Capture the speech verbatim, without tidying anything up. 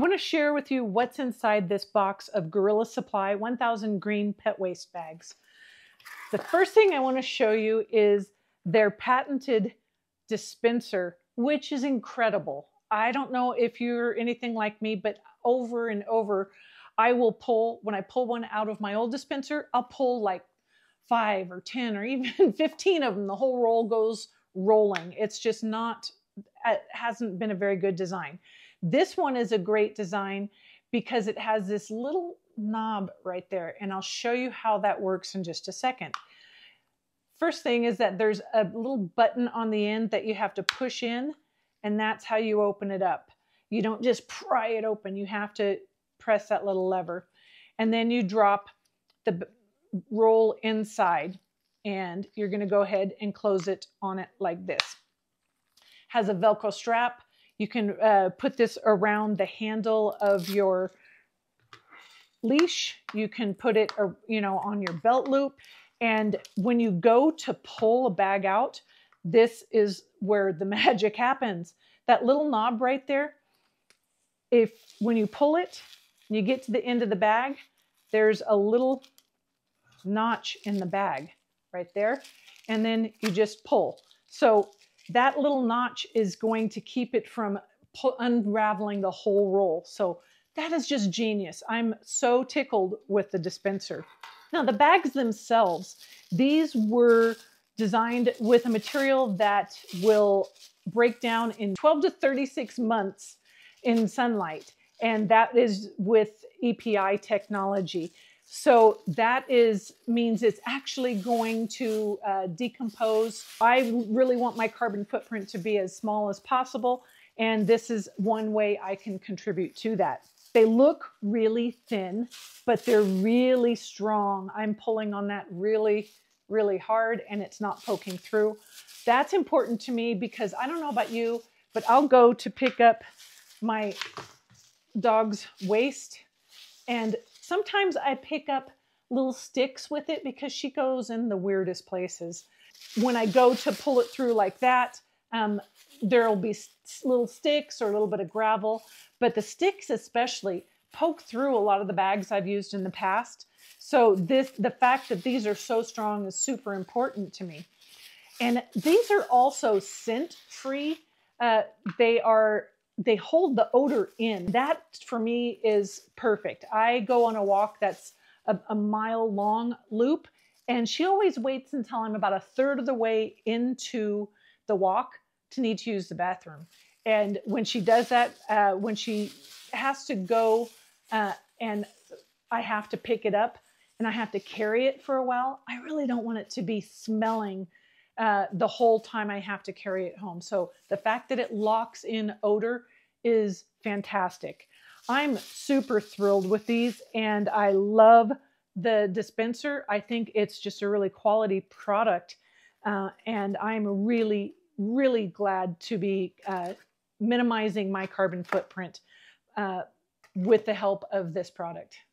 I want to share with you what's inside this box of Gorilla Supply one thousand Green Pet Waste Bags. The first thing I want to show you is their patented dispenser, which is incredible. I don't know if you're anything like me, but over and over, I will pull, when I pull one out of my old dispenser, I'll pull like five or ten or even fifteen of them. The whole roll goes rolling. It's just not, it hasn't been a very good design. This one is a great design because it has this little knob right there, and I'll show you how that works in just a second. First thing is that there's a little button on the end that you have to push in, and that's how you open it up. You don't just pry it open. You have to press that little lever, and then you drop the roll inside, and you're going to go ahead and close it on it like this. Has a Velcro strap. You can uh, put this around the handle of your leash. You can put it, uh, you know, on your belt loop. And when you go to pull a bag out, this is where the magic happens. That little knob right there, if when you pull it, you get to the end of the bag, there's a little notch in the bag right there. And then you just pull. So that little notch is going to keep it from unraveling the whole roll. So that is just genius. I'm so tickled with the dispenser. Now the bags themselves, these were designed with a material that will break down in twelve to thirty-six months in sunlight. And that is with E P I technology. So that is means it's actually going to uh, decompose. I really want my carbon footprint to be as small as possible, and this is one way I can contribute to that. They look really thin, but they're really strong. I'm pulling on that really, really hard, and it's not poking through. That's important to me because I don't know about you, but I'll go to pick up my dog's waste, and sometimes I pick up little sticks with it because she goes in the weirdest places. When I go to pull it through like that, um, there'll be little sticks or a little bit of gravel, but the sticks especially poke through a lot of the bags I've used in the past. So this, the fact that these are so strong is super important to me. And these are also scent-free. Uh, they are They hold the odor in. That for me is perfect. I go on a walk that's a, a mile long loop, and she always waits until I'm about a third of the way into the walk to need to use the bathroom. And when she does that, uh, when she has to go uh, and I have to pick it up and I have to carry it for a while, I really don't want it to be smelling Uh, the whole time I have to carry it home. So the fact that it locks in odor is fantastic. I'm super thrilled with these, and I love the dispenser. I think it's just a really quality product, uh, and I'm really, really glad to be uh, minimizing my carbon footprint uh, with the help of this product.